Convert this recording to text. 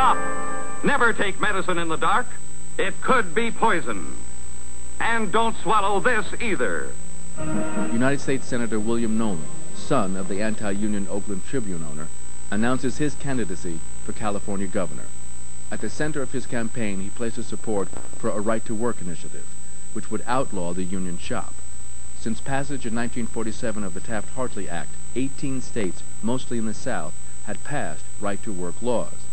Stop. Never take medicine in the dark. It could be poison. And don't swallow this either. United States Senator William Knowland, son of the anti-union Oakland Tribune owner, announces his candidacy for California governor. At the center of his campaign, he places support for a right-to-work initiative, which would outlaw the union shop. Since passage in 1947 of the Taft-Hartley Act, 18 states, mostly in the South, had passed right-to-work laws.